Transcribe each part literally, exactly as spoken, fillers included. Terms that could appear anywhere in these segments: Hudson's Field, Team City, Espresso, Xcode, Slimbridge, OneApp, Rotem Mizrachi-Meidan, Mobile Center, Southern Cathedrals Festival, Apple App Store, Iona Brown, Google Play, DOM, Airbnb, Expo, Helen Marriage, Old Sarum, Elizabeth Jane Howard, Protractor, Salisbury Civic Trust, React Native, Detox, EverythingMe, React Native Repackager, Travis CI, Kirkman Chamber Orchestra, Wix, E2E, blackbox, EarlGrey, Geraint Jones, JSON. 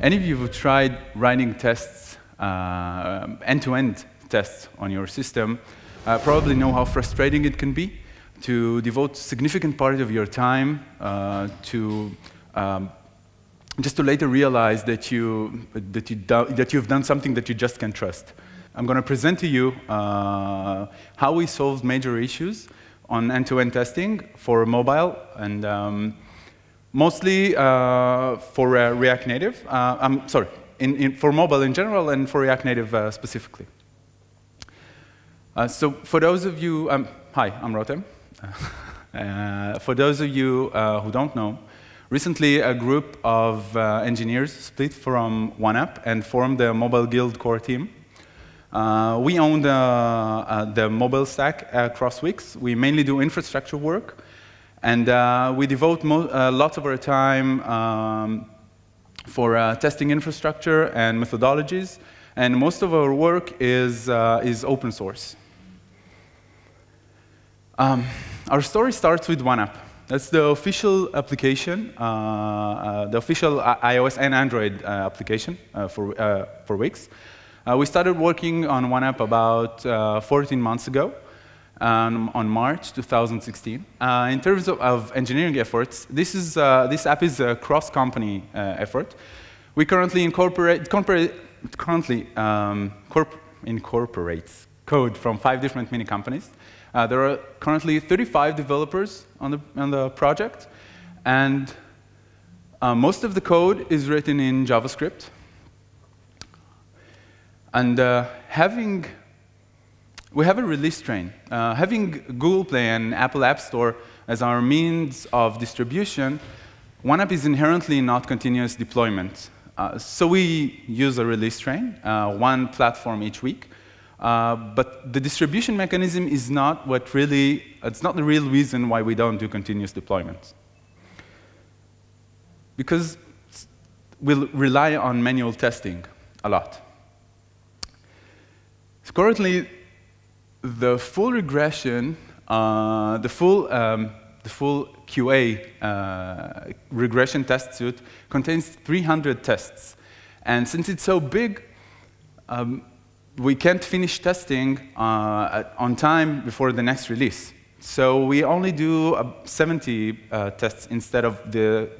Any of you who've tried writing tests, end-to-end uh, tests on your system, uh, probably know how frustrating it can be to devote a significant part of your time uh, to um, just to later realize that you that you do, that you've done something that you just can't trust. I'm going to present to you uh, how we solved major issues on end-to-end testing for mobile and. Um, Mostly uh, for uh, React Native, uh, I'm sorry, in, in, for mobile in general and for React Native uh, specifically. Uh, so for those of you, um, hi, I'm Rotem. uh, for those of you uh, who don't know, recently a group of uh, engineers split from OneApp and formed the Mobile Guild core team. Uh, we own uh, uh, the mobile stack across Wix. We mainly do infrastructure work. And uh, we devote mo uh, lots of our time um, for uh, testing infrastructure and methodologies. And most of our work is, uh, is open source. Um, our story starts with OneApp. That's the official application, uh, uh, the official iOS and Android uh, application uh, for, uh, for Wix. Uh, we started working on OneApp about uh, fourteen months ago. Um, on March two thousand sixteen. Uh, in terms of, of engineering efforts, this, is, uh, this app is a cross-company uh, effort. We currently incorporate, currently, um, corp incorporates code from five different mini companies. Uh, there are currently thirty-five developers on the, on the project, and uh, most of the code is written in JavaScript. And uh, having We have a release train. Uh, having Google Play and Apple App Store as our means of distribution, OneApp is inherently not continuous deployment. Uh, so we use a release train, uh, one platform each week. Uh, but the distribution mechanism is not what really, it's not the real reason why we don't do continuous deployments. Because we'll rely on manual testing a lot. So currently, the full regression, uh, the full, um, the full Q A uh, regression test suite contains three hundred tests. And since it's so big, um, we can't finish testing uh, on time before the next release. So we only do uh, seventy uh, tests instead of the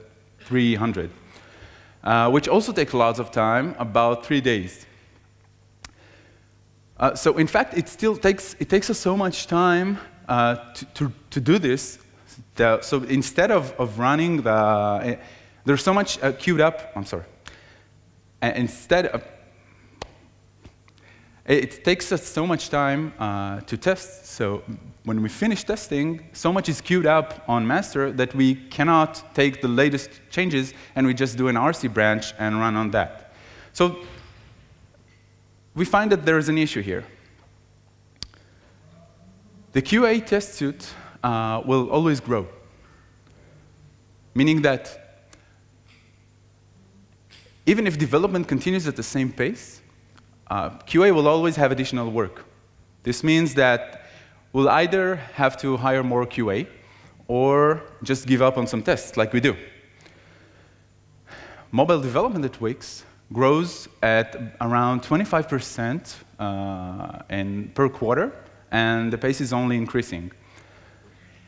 three hundred, uh, which also takes lots of time, about three days. Uh, so in fact, it still takes it takes us so much time uh, to, to to do this. The, so instead of of running the uh, there's so much uh, queued up. I'm sorry. Uh, instead of it, it takes us so much time uh, to test. So when we finish testing, so much is queued up on master that we cannot take the latest changes, and we just do an R C branch and run on that. So we find that there is an issue here. The Q A test suite uh, will always grow, meaning that even if development continues at the same pace, uh, Q A will always have additional work. This means that we'll either have to hire more Q A or just give up on some tests like we do. Mobile development at Wix grows at around twenty-five percent uh, and per quarter, and the pace is only increasing.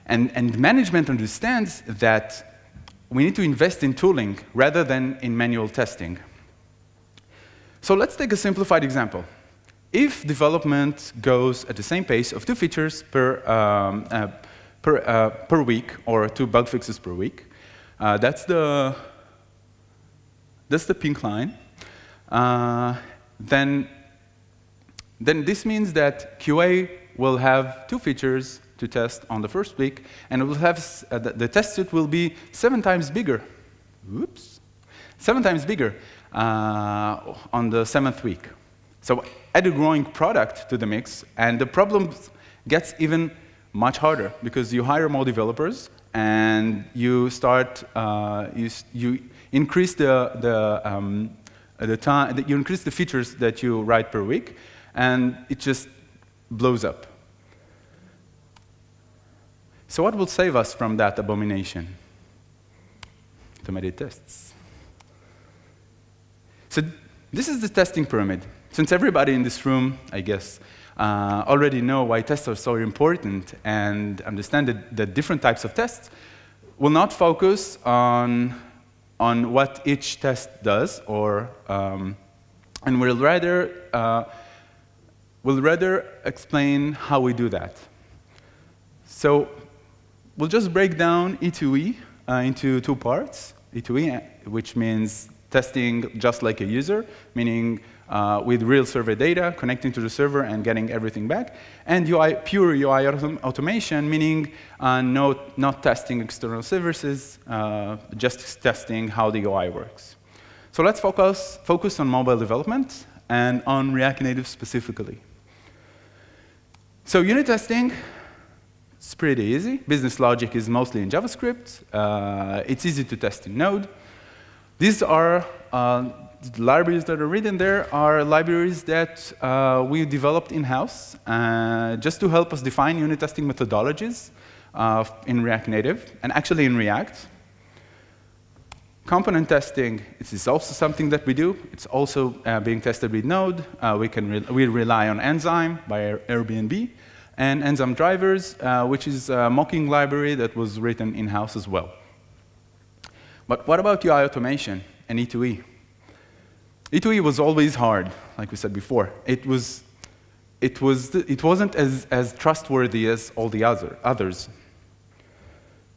And, and management understands that we need to invest in tooling rather than in manual testing. So let's take a simplified example. If development goes at the same pace of two features per, um, uh, per, uh, per week or two bug fixes per week, uh, that's, the, that's the pink line. Uh, then, then this means that Q A will have two features to test on the first week, and it will have, uh, the, the test suite will be seven times bigger. Oops. Seven times bigger uh, on the seventh week. So add a growing product to the mix, and the problem gets even much harder because you hire more developers and you start, uh, you, you increase the, the um, at a time, you increase the features that you write per week, and it just blows up. So what will save us from that abomination? Automated tests. So this is the testing pyramid. Since everybody in this room, I guess, uh, already know why tests are so important and understand that, that different types of tests, will not focus on, on what each test does, or, um, and we'll rather, uh, we'll rather explain how we do that. So we'll just break down E two E uh, into two parts. E two E, which means testing just like a user, meaning uh, with real survey data, connecting to the server and getting everything back. And U I, pure U I autom automation, meaning uh, no, not testing external services, uh, just testing how the U I works. So let's focus, focus on mobile development and on React Native specifically. So unit testing, it's pretty easy. Business logic is mostly in JavaScript. Uh, it's easy to test in Node. These are uh, the libraries that are written there are libraries that uh, we developed in-house uh, just to help us define unit testing methodologies uh, in React Native, and actually in React. Component testing is also something that we do. It's also uh, being tested with Node. Uh, we, can re we rely on Enzyme by Airbnb, and Enzyme drivers, uh, which is a mocking library that was written in-house as well. But what about U I automation and E two E? E two E was always hard, like we said before. It, was, it, was, it wasn't as, as trustworthy as all the other, others.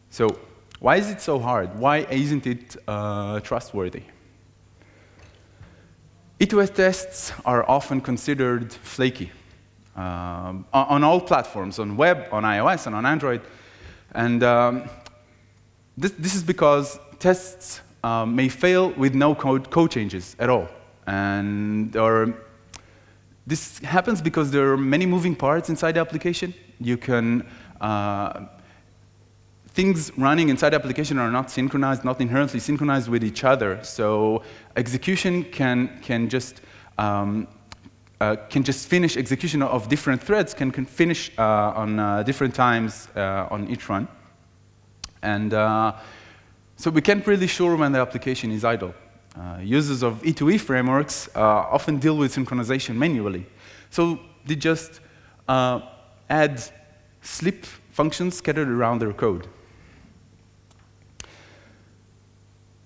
So why is it so hard? Why isn't it uh, trustworthy? E two E tests are often considered flaky um, on all platforms, on web, on iOS, and on Android. And um, this, this is because tests um, may fail with no code, code changes at all. And or this happens because there are many moving parts inside the application. You can, uh, things running inside the application are not synchronized, not inherently synchronized with each other. So execution can, can, just, um, uh, can just finish execution of different threads, can, can finish uh, on uh, different times uh, on each run. And uh, So we can't really sure when the application is idle. Uh, users of E two E frameworks uh, often deal with synchronization manually. So they just uh, add sleep functions scattered around their code.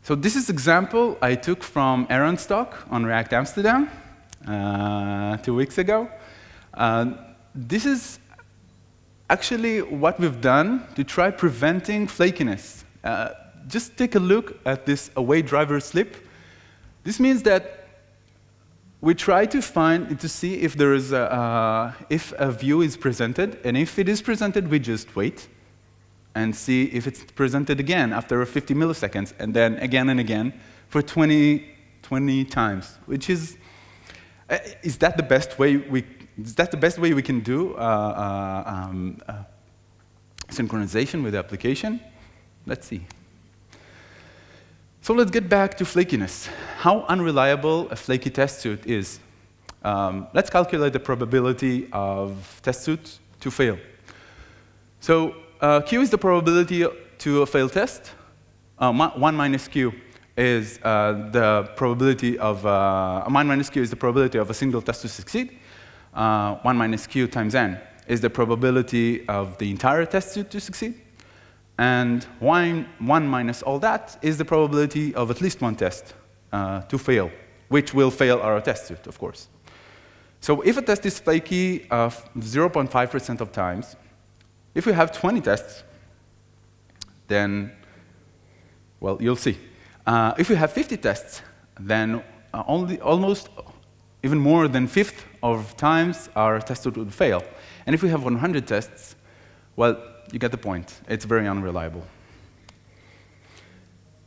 So this is an example I took from Aaron's talk on React Amsterdam uh, two weeks ago. Uh, this is actually what we've done to try preventing flakiness. Uh, Just take a look at this away driver slip. This means that we try to find, to see if there is a, uh, if a view is presented, and if it is presented, we just wait and see if it's presented again after fifty milliseconds, and then again and again for twenty, twenty times, which is, uh, is that the best way we, is that the best way we can do uh, uh, um, uh, synchronization with the application? Let's see. So let's get back to flakiness. How unreliable a flaky test suite is. Um, let's calculate the probability of test suite to fail. So uh, Q is the probability to a failed test. Uh, one minus Q is uh, the probability of uh, one minus Q is the probability of a single test to succeed. Uh, one minus Q times N is the probability of the entire test suite to succeed. And one, one minus all that is the probability of at least one test uh, to fail, which will fail our test suite, of course. So if a test is flaky uh, zero point five percent of times, if we have twenty tests, then, well, you'll see. Uh, if we have fifty tests, then uh, only, almost even more than fifth of times our test suite would fail. And if we have one hundred tests, well, you get the point. It's very unreliable.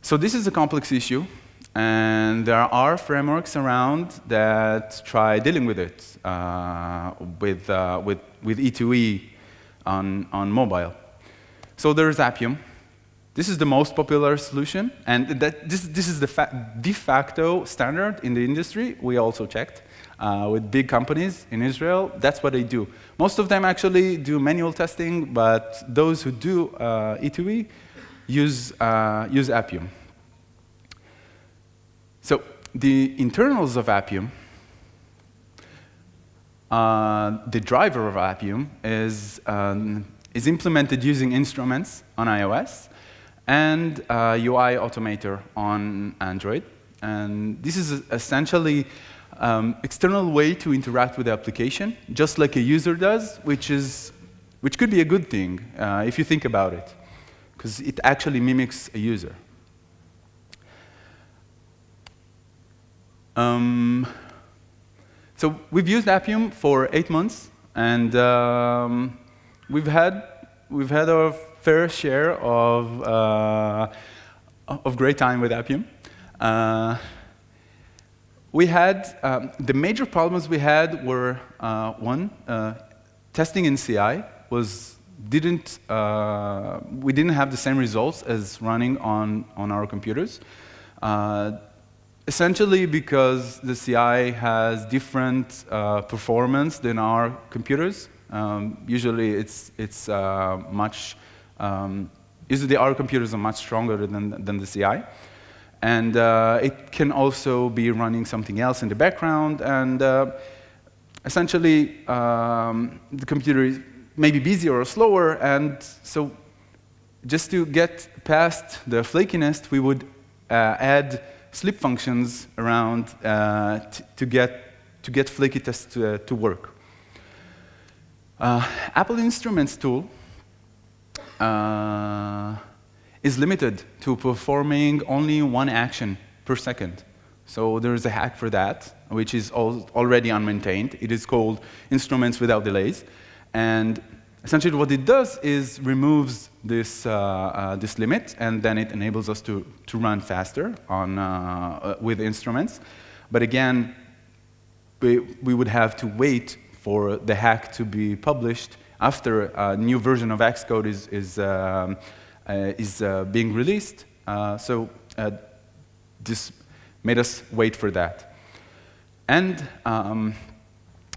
So this is a complex issue, and there are frameworks around that try dealing with it, uh, with, uh, with, with E two E on, on mobile. So there's Appium, This is the most popular solution, and that, this, this is the fa de facto standard in the industry. We also checked uh, with big companies in Israel. That's what they do. Most of them actually do manual testing, but those who do uh, E two E use, uh, use Appium. So the internals of Appium, uh, the driver of Appium is, um, is implemented using Instruments on iOS, and uh, U I Automator on Android. And this is essentially an um, external way to interact with the application, just like a user does, which, is, which could be a good thing uh, if you think about it, because it actually mimics a user. Um, so we've used Appium for eight months, and um, we've, had, we've had our fair share of, uh, of great time with Appium. Uh, we had, um, the major problems we had were, uh, one, uh, testing in C I was, didn't, uh, we didn't have the same results as running on, on our computers. Uh, essentially because the C I has different uh, performance than our computers. Um, usually it's, it's uh, much, Um, usually our computers are much stronger than, than the C I. And uh, it can also be running something else in the background. And uh, essentially, um, the computer is maybe busier or slower. And so just to get past the flakiness, we would uh, add sleep functions around uh, to, get, to get flaky tests to, uh, to work. Uh, Apple Instruments tool Uh, is limited to performing only one action per second. So there is a hack for that, which is al already unmaintained. It is called Instruments Without Delays. And essentially what it does is removes this, uh, uh, this limit, and then it enables us to, to run faster on, uh, uh, with instruments. But again, we, we would have to wait for the hack to be published after a new version of Xcode is, is, uh, uh, is uh, being released. Uh, so uh, this made us wait for that. And um,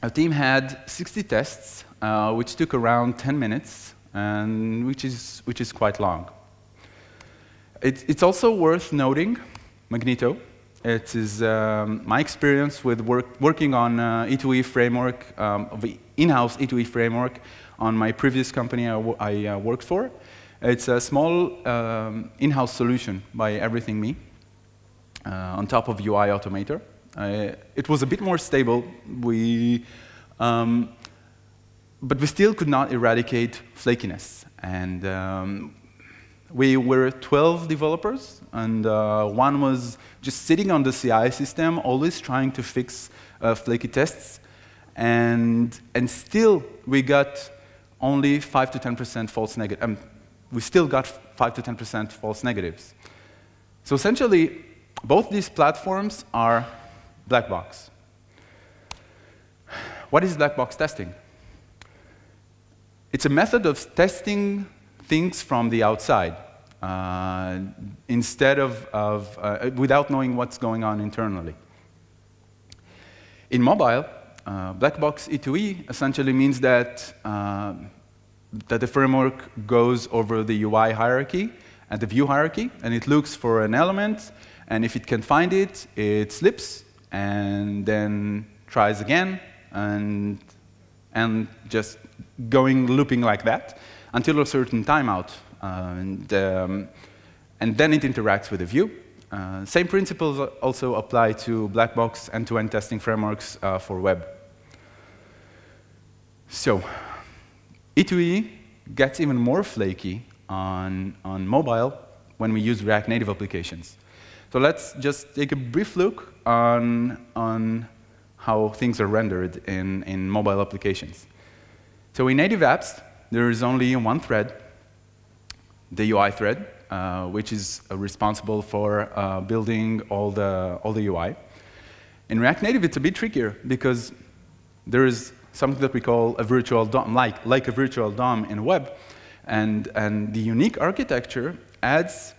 our team had sixty tests, uh, which took around ten minutes, and which is, which is quite long. It, it's also worth noting Magneto. It is um, my experience with work, working on uh, E two E framework, um, the in-house E two E framework on my previous company I, w I uh, worked for. It's a small um, in-house solution by EverythingMe uh, on top of U I Automator. Uh, it was a bit more stable, we, um, but we still could not eradicate flakiness. And um, we were twelve developers, and uh, one was just sitting on the C I system, always trying to fix uh, flaky tests, and and still we got only five to ten percent false negative. Um, we still got five to ten percent false negatives. So essentially, both these platforms are black box. What is black box testing? It's a method of testing things from the outside, uh, instead of, of uh, without knowing what's going on internally. In mobile, uh, blackbox E two E essentially means that, uh, that the framework goes over the U I hierarchy and the view hierarchy, and it looks for an element, and if it can find it, it slips, and then tries again, and, and just going, looping like that, until a certain timeout, uh, and, um, and then it interacts with the view. Uh, same principles also apply to black box end-to-end testing frameworks uh, for web. So E two E gets even more flaky on, on mobile when we use React Native applications. So let's just take a brief look on, on how things are rendered in, in mobile applications. So in native apps, there is only one thread, the U I thread, uh, which is uh, responsible for uh, building all the, all the U I. In React Native, it's a bit trickier because there is something that we call a virtual D O M, like, like a virtual D O M in web, and, and the unique architecture adds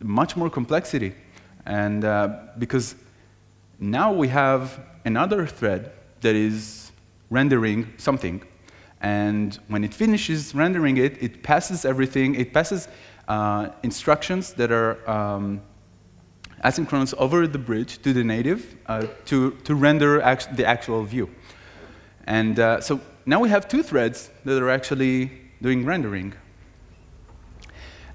much more complexity. And uh, because now we have another thread that is rendering something. And when it finishes rendering it, it passes everything. It passes uh, instructions that are um, asynchronous over the bridge to the native uh, to, to render act the actual view. And uh, so now we have two threads that are actually doing rendering.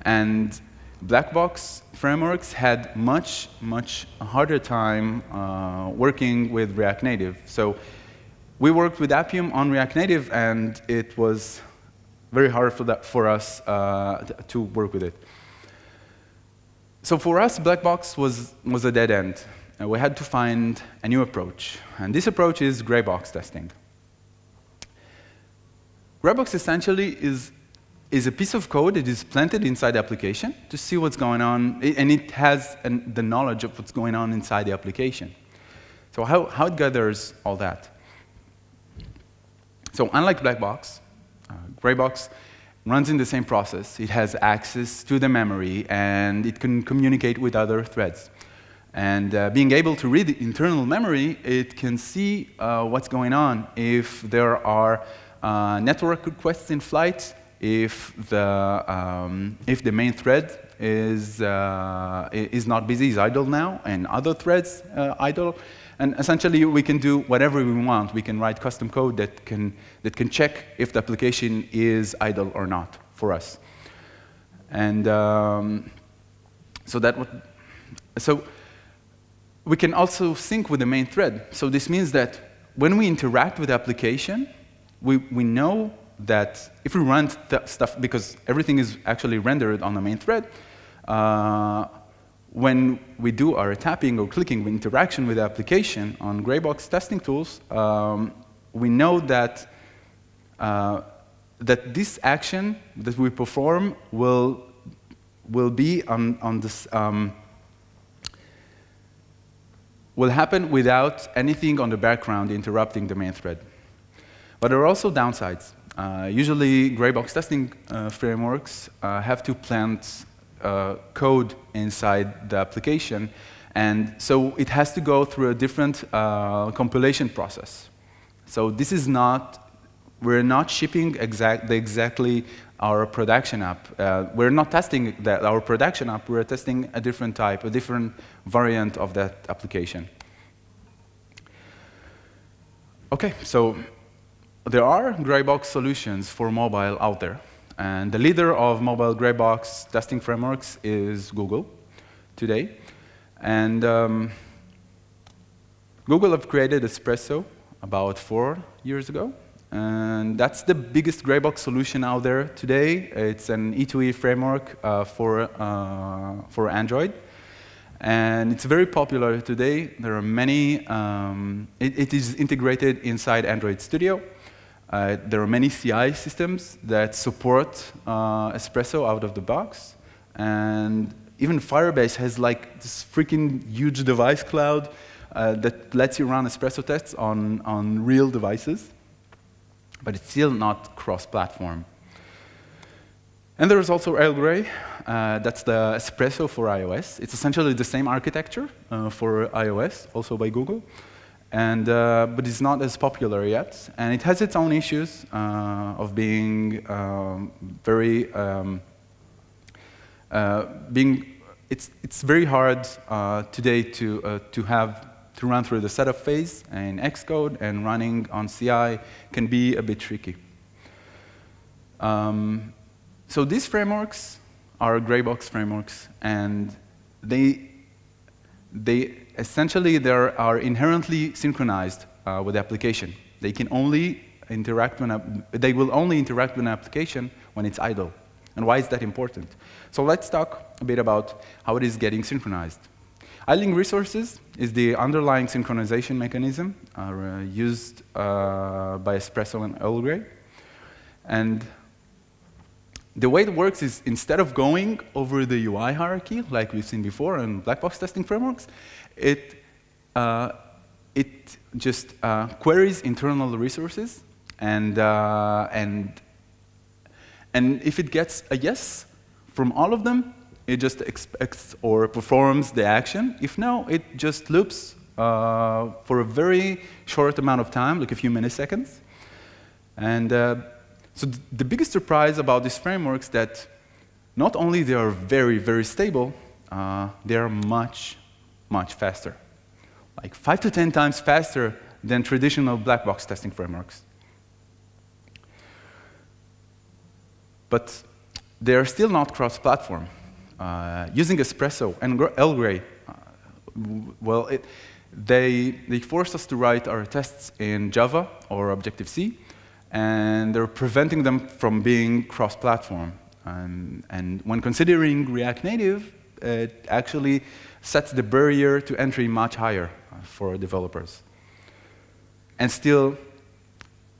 And blackbox frameworks had much, much harder time uh, working with React Native. So we worked with Appium on React Native, and it was very hard for, that, for us uh, to work with it. So for us, blackbox was, was a dead end. And we had to find a new approach. And this approach is graybox testing. Graybox essentially is, is a piece of code that is planted inside the application to see what's going on, and it has an, the knowledge of what's going on inside the application. So how, how it gathers all that. So unlike blackbox, uh, graybox runs in the same process. It has access to the memory, and it can communicate with other threads. And uh, being able to read the internal memory, it can see uh, what's going on if there are Uh, network requests in flight, if the, um, if the main thread is, uh, is not busy, is idle now, and other threads uh, idle. And essentially, we can do whatever we want. We can write custom code that can, that can check if the application is idle or not for us. And um, so that would, so we can also sync with the main thread. So this means that when we interact with the application, We, we know that if we run stuff, because everything is actually rendered on the main thread, uh, when we do our tapping or clicking with interaction with the application on graybox testing tools, um, we know that, uh, that this action that we perform will, will be on, on this, um, will happen without anything on the background interrupting the main thread. But there are also downsides. Uh, usually, graybox testing uh, frameworks uh, have to plant uh, code inside the application, and so it has to go through a different uh, compilation process. So this is not, we're not shipping exact, exactly our production app. Uh, we're not testing that our production app, we're testing a different type, a different variant of that application. Okay, so there are graybox solutions for mobile out there. And the leader of mobile graybox testing frameworks is Google today. And um, Google have created Espresso about four years ago. And that's the biggest graybox solution out there today. It's an E two E framework uh, for, uh, for Android. And it's very popular today. There are many, um, it, it is integrated inside Android Studio. Uh, there are many C I systems that support uh, Espresso out of the box. And even Firebase has like this freaking huge device cloud uh, that lets you run Espresso tests on, on real devices. But it's still not cross-platform. And there is also EarlGrey. Uh, that's the Espresso for iOS. It's essentially the same architecture uh, for iOS, also by Google. And, uh, but it's not as popular yet, and it has its own issues uh, of being um, very um, uh, being. It's it's very hard uh, today to uh, to have to run through the setup phase in Xcode, and running on C I can be a bit tricky. Um, so these frameworks are graybox frameworks, and they they. Essentially, they are inherently synchronized uh, with the application. They can only interact when a, they will only interact with an application when it's idle. And why is that important? So let's talk a bit about how it is getting synchronized. Idling resources is the underlying synchronization mechanism uh, used uh, by Espresso and EarlGrey. And the way it works is instead of going over the U I hierarchy, like we've seen before in black box testing frameworks, it, uh, it just uh, queries internal resources, and, uh, and, and if it gets a yes from all of them, it just expects or performs the action. If no, it just loops uh, for a very short amount of time, like a few milliseconds. And uh, so th the biggest surprise about these frameworks that not only they are very, very stable, uh, they are much, much faster. Like five to ten times faster than traditional black box testing frameworks. But they are still not cross-platform. Uh, using Espresso and EarlGrey, uh, well, it, they, they forced us to write our tests in Java or Objective-C, and they're preventing them from being cross-platform. Um, and when considering React Native, it actually sets the barrier to entry much higher for developers. And still,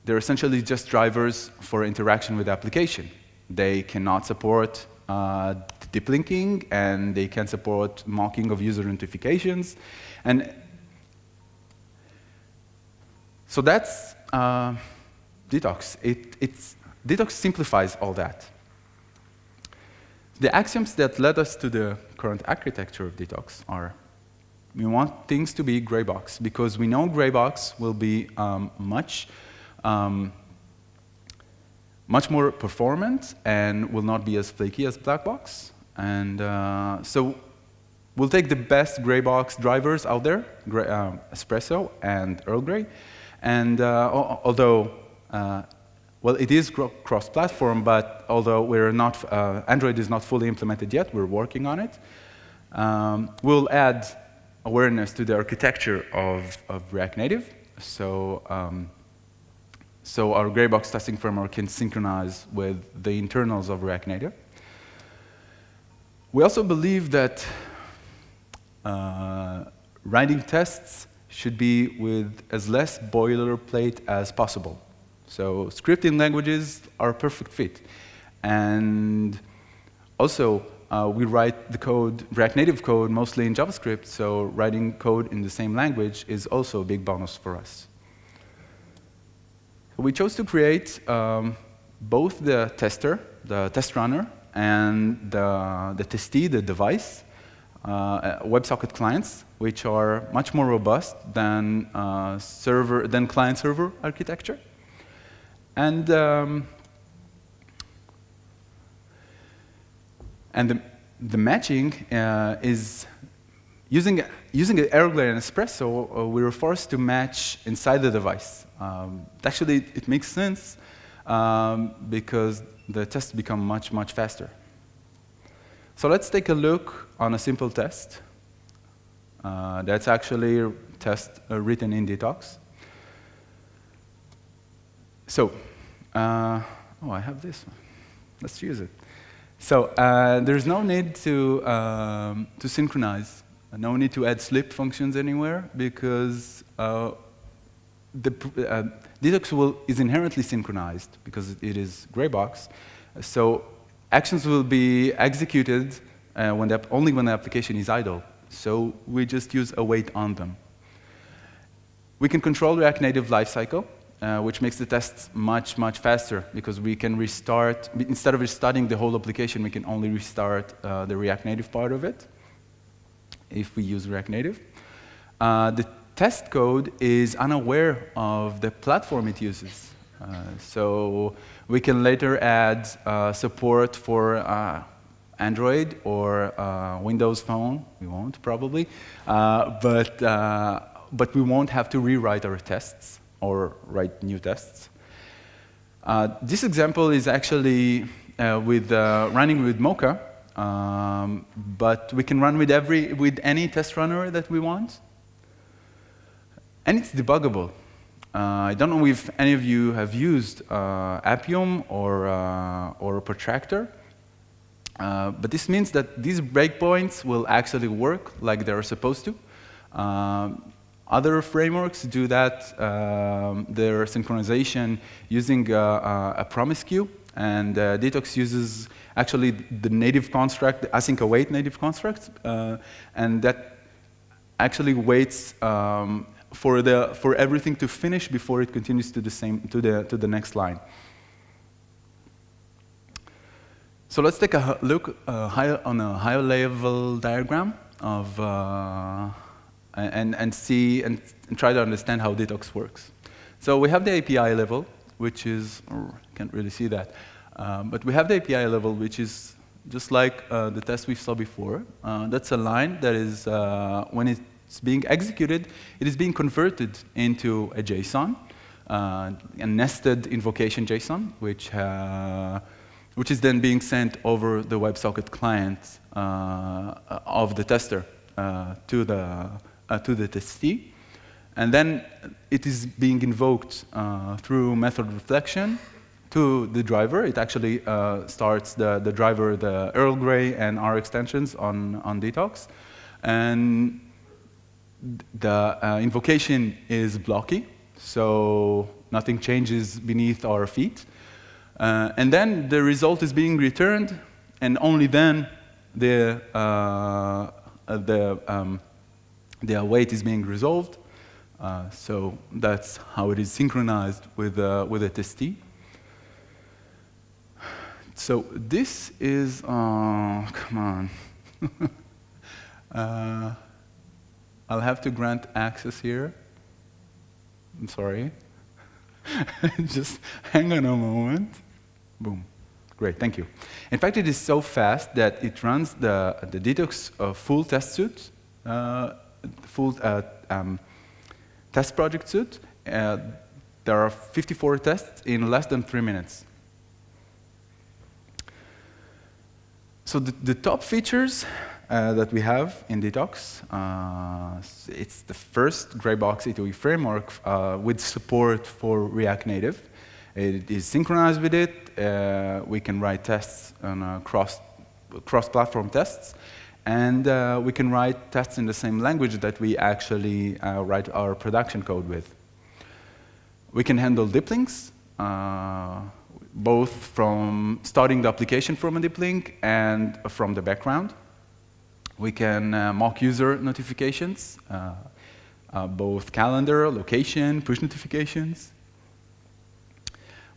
they're essentially just drivers for interaction with the application. They cannot support uh, deep linking, and they can support mocking of user notifications. And so that's uh, Detox. It, it's, Detox simplifies all that. The axioms that led us to the current architecture of Detox are, we want things to be graybox, because we know graybox will be um, much, um, much more performant and will not be as flaky as blackbox. And uh, so we'll take the best graybox drivers out there, gray, um, Espresso and EarlGrey. And uh, although, uh, well, it is cross-platform, but although we're not, uh, Android is not fully implemented yet, we're working on it. Um, we'll add awareness to the architecture of, of React Native, so, um, so our graybox testing framework can synchronize with the internals of React Native. We also believe that uh, writing tests should be with as less boilerplate as possible. So scripting languages are a perfect fit. And also, uh, we write the code, React Native code, mostly in JavaScript, so writing code in the same language is also a big bonus for us. We chose to create um, both the tester, the test runner, and the, the testee, the device, uh, WebSocket clients, which are much more robust than, uh, server, than client-server architecture. And, um, and the, the matching uh, is, using, using EarlGrey and Espresso, uh, we were forced to match inside the device. Um, actually, it, it makes sense um, because the tests become much, much faster. So let's take a look on a simple test. Uh, that's actually a test uh, written in Detox. So, uh, oh, I have this one. Let's use it. So uh, there's no need to, um, to synchronize, no need to add sleep functions anywhere, because uh, the, uh, Detox will, is inherently synchronized, because it is graybox. So actions will be executed uh, when the, only when the application is idle. So we just use await on them. We can control React Native lifecycle. Uh, which makes the tests much, much faster, because we can restart, instead of restarting the whole application, we can only restart uh, the React Native part of it, if we use React Native. Uh, the test code is unaware of the platform it uses. Uh, so we can later add uh, support for uh, Android or uh, Windows Phone. We won't, probably. Uh, but, uh, but we won't have to rewrite our tests or write new tests. Uh, this example is actually uh, with uh, running with Mocha, um, but we can run with every with any test runner that we want, and it's debuggable. Uh, I don't know if any of you have used uh, Appium or uh, or Protractor, uh, but this means that these breakpoints will actually work like they are supposed to. Um, Other frameworks do that, um, their synchronization using uh, uh, a promise queue, and uh, Detox uses actually the native construct, the async await native construct, uh, and that actually waits um, for the for everything to finish before it continues to the same to the to the next line. So let's take a look uh, higher, on a higher level diagram of uh, and, and see and, and try to understand how Detox works. So we have the A P I level, which is, oh, can't really see that, um, but we have the A P I level, which is just like uh, the test we saw before. Uh, that's a line that is, uh, when it's being executed, it is being converted into a JSON, uh, a nested invocation JSON, which uh, which is then being sent over the WebSocket client uh, of the tester uh, to the uh, to the testee, and then it is being invoked uh, through method reflection to the driver. It actually uh, starts the the driver, the EarlGrey, and our extensions on on Detox, and the uh, invocation is blocky, so nothing changes beneath our feet. Uh, and then the result is being returned, and only then the uh, the um, the await is being resolved. Uh, so that's how it is synchronized with uh, with a testee. So this is oh come on. uh, I'll have to grant access here. I'm sorry. Just hang on a moment. Boom. Great, thank you. In fact, it is so fast that it runs the, the Detox uh, full test suite, uh, full uh, um, test project suite. Uh, there are fifty-four tests in less than three minutes. So the, the top features uh, that we have in Detox, uh, it's the first graybox E two E framework uh, with support for React Native. It is synchronized with it. Uh, we can write tests on uh, cross, cross-platform tests. And uh, we can write tests in the same language that we actually uh, write our production code with. We can handle dip links, uh, both from starting the application from a dip link and from the background. We can uh, mock user notifications, uh, uh, both calendar, location, push notifications.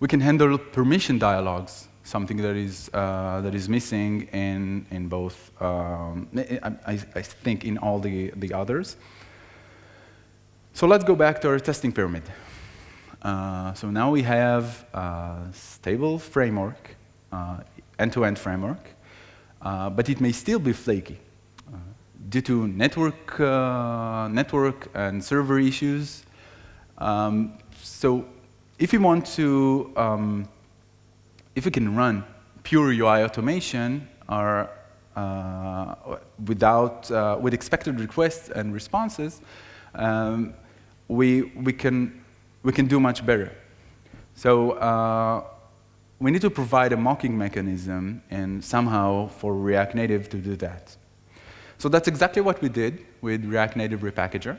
We can handle permission dialogues, something that is uh, that is missing in in both. Um, I, I think in all the the others. So let's go back to our testing pyramid. Uh, so now we have a stable framework, uh, end-to-end framework, uh, but it may still be flaky uh, due to network uh, network and server issues. Um, so. If you want to, um, if you can run pure U I automation or, uh, without, uh, with expected requests and responses, um, we, we, can, we can do much better. So uh, we need to provide a mocking mechanism and somehow for React Native to do that. So that's exactly what we did with React Native Repackager.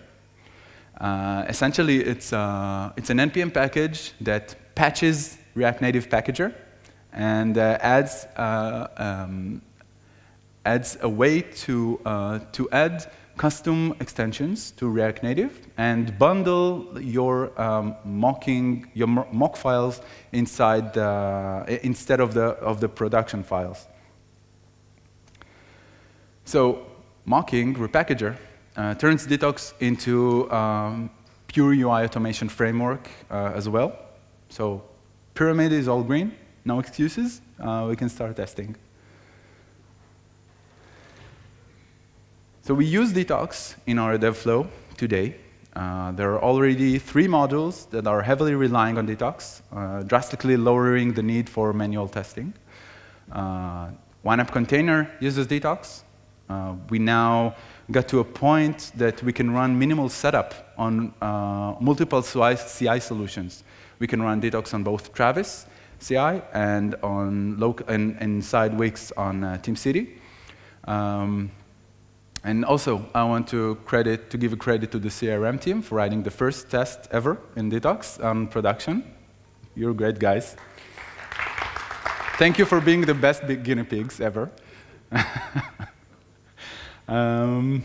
Uh, essentially, it's, uh, it's an N P M package that patches React Native Packager and uh, adds, uh, um, adds a way to, uh, to add custom extensions to React Native and bundle your, um, mocking, your mock files inside the, instead of the, of the production files. So mocking Repackager Uh, turns Detox into um, pure U I automation framework uh, as well. So pyramid is all green, no excuses. Uh, we can start testing. So we use Detox in our dev flow today. Uh, there are already three modules that are heavily relying on Detox, uh, drastically lowering the need for manual testing. Uh, OneApp container uses Detox. Uh, we now got to a point that we can run minimal setup on uh, multiple C I solutions. We can run Detox on both Travis C I and on local and inside Wix on uh, Team City. Um, and also, I want to credit to give a credit to the C R M team for writing the first test ever in Detox on production. You're great, guys. Thank you for being the best big guinea pigs ever. Um,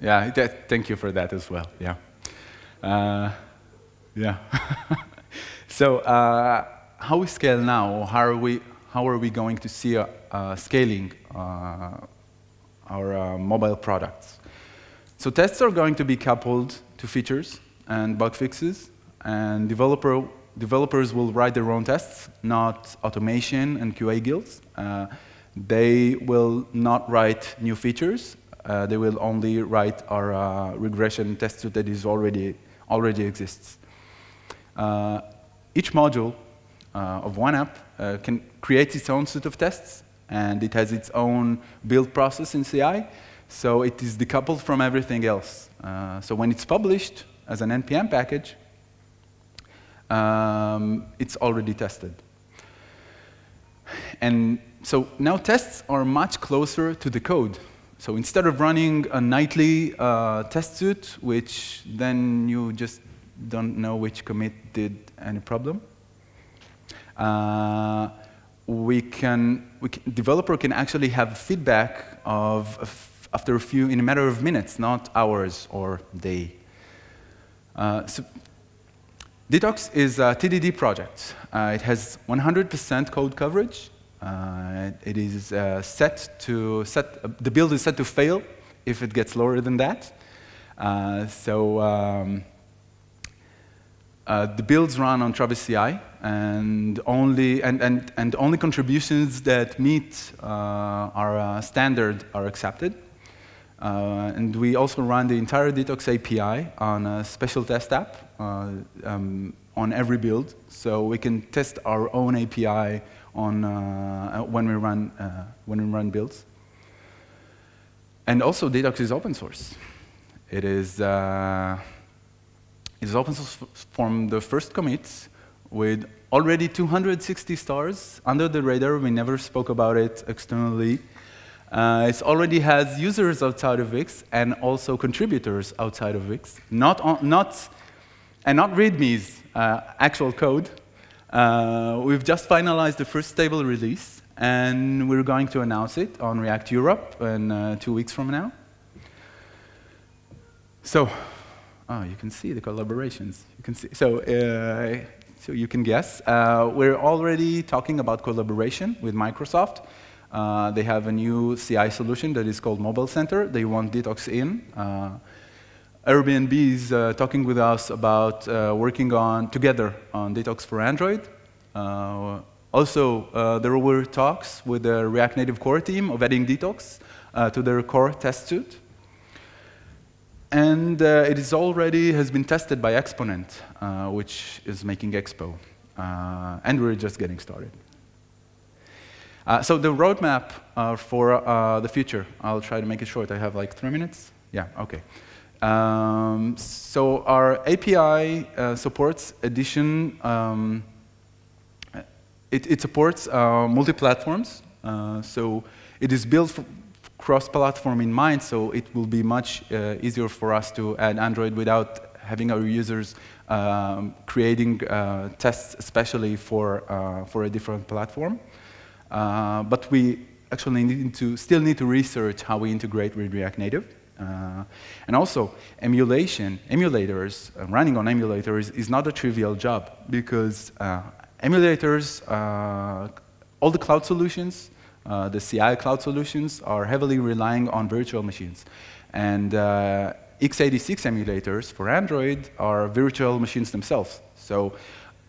yeah, that, thank you for that as well, yeah. Uh, yeah. So, uh, how we scale now, or how are we, how are we going to see uh, uh, scaling uh, our uh, mobile products? So tests are going to be coupled to features and bug fixes, and developer, developers will write their own tests, not automation and Q A guilds. Uh, they will not write new features. Uh, they will only write our uh, regression test suite that is already, already exists. Uh, each module uh, of OneApp uh, can create its own suite of tests, and it has its own build process in C I, so it is decoupled from everything else. Uh, so when it's published as an N P M package, um, it's already tested. And so now tests are much closer to the code. So instead of running a nightly uh, test suite, which then you just don't know which commit did any problem, uh, we can, we can, developer can actually have feedback of a after a few, in a matter of minutes, not hours or day. Uh, so Detox is a T D D project. Uh, it has one hundred percent code coverage. Uh, it is uh, set to set. Uh, the build is set to fail if it gets lower than that. Uh, so um, uh, the builds run on Travis C I, and only and and and only contributions that meet uh, our uh, standard are accepted. Uh, and we also run the entire Detox A P I on a special test app uh, um, on every build, so we can test our own A P I. On uh, when we run uh, when we run builds, and also Detox is open source. It is uh, it is open source from the first commits, with already two hundred sixty stars under the radar. We never spoke about it externally. Uh, it already has users outside of Wix and also contributors outside of Wix. Not on, not and not readmes, uh, actual code. Uh, we've just finalized the first stable release, and we're going to announce it on React Europe in uh, two weeks from now. So, oh, you can see the collaborations. You can see. So, uh, so you can guess. Uh, we're already talking about collaboration with Microsoft. Uh, they have a new C I solution that is called Mobile Center. They want Detox in. Uh, Airbnb is uh, talking with us about uh, working on together on Detox for Android. Uh, also, uh, there were talks with the React Native core team of adding Detox uh, to their core test suite. And uh, it is already has been tested by Exponent, uh, which is making Expo. Uh, and we're just getting started. Uh, so the roadmap uh, for uh, the future, I'll try to make it short. I have like three minutes? Yeah, OK. Um, so our A P I uh, supports addition, um, it, it supports uh, multi-platforms, uh, so it is built cross-platform in mind, so it will be much uh, easier for us to add Android without having our users um, creating uh, tests especially for, uh, for a different platform. Uh, but we actually need to, still need to research how we integrate with React Native. Uh, and also, emulation, emulators, uh, running on emulators is not a trivial job, because uh, emulators, uh, all the cloud solutions, uh, the C I cloud solutions, are heavily relying on virtual machines. And uh, x eighty-six emulators for Android are virtual machines themselves. So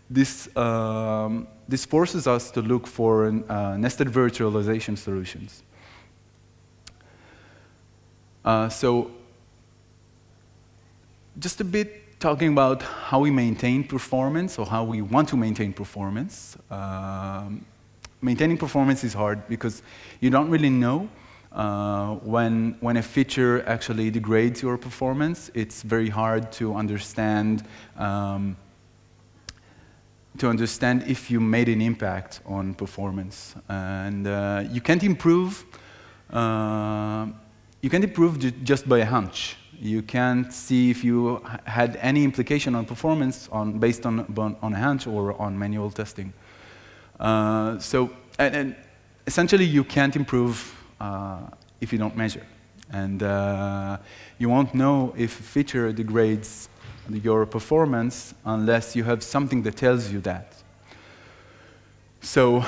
this, um, this forces us to look for uh, nested virtualization solutions. Uh, so, just a bit talking about how we maintain performance, or how we want to maintain performance. Um, maintaining performance is hard, because you don't really know uh, when, when a feature actually degrades your performance. It's very hard to understand, um, to understand if you made an impact on performance. And uh, you can't improve uh, You can't improve just by a hunch. You can't see if you had any implication on performance on, based on, on a hunch or on manual testing. Uh, so, and, and essentially, you can't improve uh, if you don't measure. And uh, you won't know if a feature degrades your performance unless you have something that tells you that. So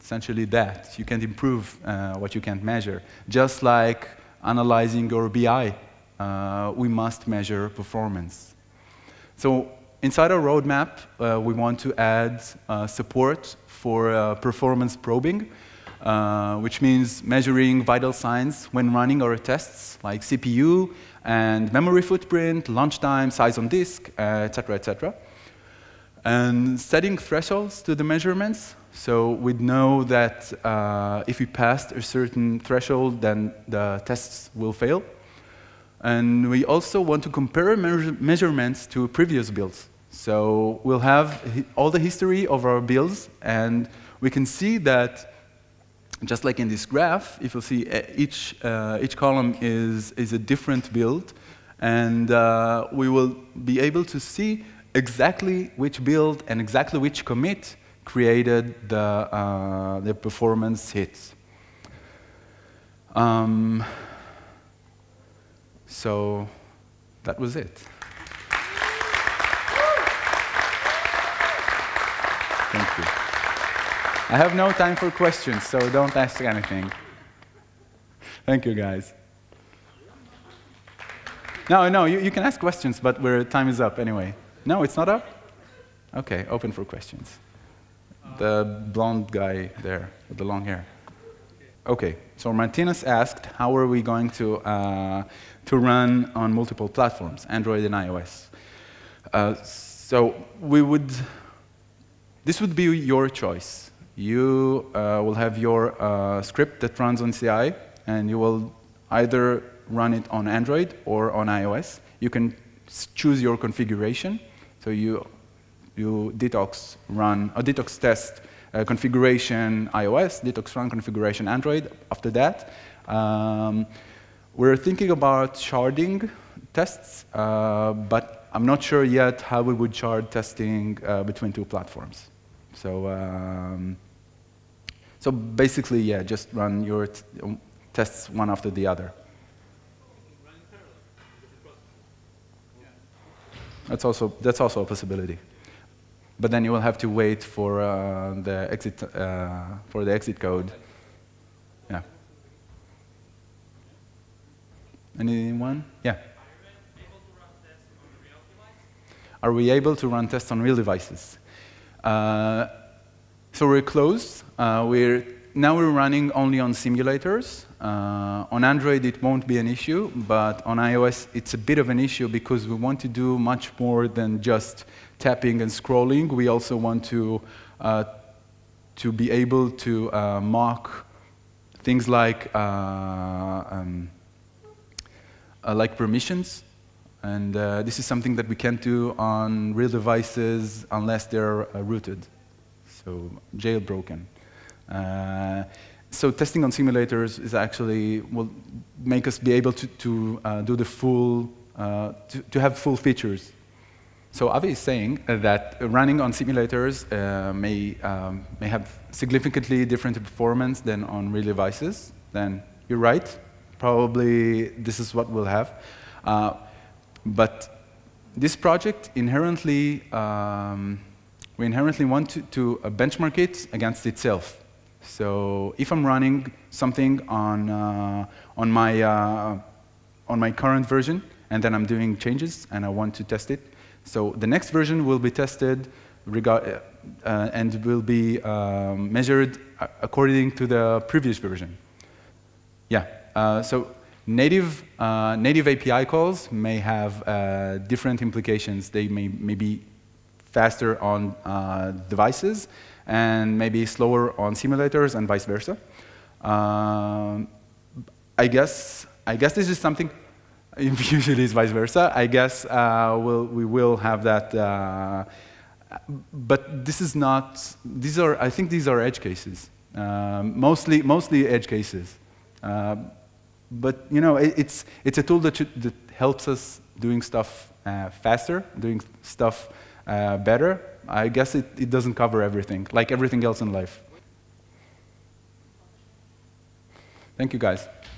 essentially that. You can't improve uh, what you can't measure. Just like analyzing your B I, uh, we must measure performance. So inside our roadmap, uh, we want to add uh, support for uh, performance probing, uh, which means measuring vital signs when running our tests, like C P U and memory footprint, launch time, size on disk, et cetera, et cetera. And setting thresholds to the measurements, so we'd know that uh, if we passed a certain threshold, then the tests will fail. And we also want to compare me measurements to previous builds. So we'll have all the history of our builds, and we can see that, just like in this graph, if you'll see each, uh, each column is, is a different build, and uh, we will be able to see exactly which build and exactly which commit created the, uh, the performance hits. Um, So that was it. Thank you. I have no time for questions, so don't ask anything. Thank you, guys. No, no, you, you can ask questions, but we're, time is up anyway. No, it's not up? OK, open for questions. The blonde guy there with the long hair. OK, so Martinez asked, how are we going to uh, to run on multiple platforms, Android and iOS. Uh, so we would, this would be your choice. You uh, will have your uh, script that runs on C I, and you will either run it on Android or on iOS. You can choose your configuration. So you, you detox run, a detox test uh, configuration iOS, detox run configuration Android after that. Um, We're thinking about sharding tests, uh, but I'm not sure yet how we would shard testing uh, between two platforms. So, um, so basically, yeah, just run your t tests one after the other. That's also that's also a possibility, but then you will have to wait for uh, the exit uh, for the exit code. Anyone? Yeah. Are we able to run tests on real devices? Uh, so we're close. Uh, we're, now we're running only on simulators. Uh, on Android, it won't be an issue, but on iOS, it's a bit of an issue because we want to do much more than just tapping and scrolling. We also want to, uh, to be able to uh, mock things like uh, um, Uh, like permissions, and uh, this is something that we can't do on real devices unless they're uh, rooted, so jailbroken. Uh, so testing on simulators is actually will make us be able to, to uh, do the full, uh, to, to have full features. So Avi is saying that running on simulators uh, may, um, may have significantly different performance than on real devices, then you're right. Probably this is what we'll have. Uh, but this project inherently, um, we inherently want to, to uh, benchmark it against itself. So if I'm running something on, uh, on, my, uh, on my current version, and then I'm doing changes, and I want to test it, so the next version will be tested regard uh, and will be uh, measured according to the previous version. Yeah. Uh, so native, uh, native A P I calls may have uh, different implications. They may, may be faster on uh, devices and maybe slower on simulators and vice versa. Um, I guess I guess this is something, usually it's vice versa. I guess uh, we'll, we will have that. Uh, but this is not, these are, I think these are edge cases. Um, mostly, mostly edge cases. Uh, But you know, it, it's it's a tool that should, that helps us doing stuff uh, faster, doing stuff uh, better. I guess it, it doesn't cover everything, like everything else in life. Thank you, guys.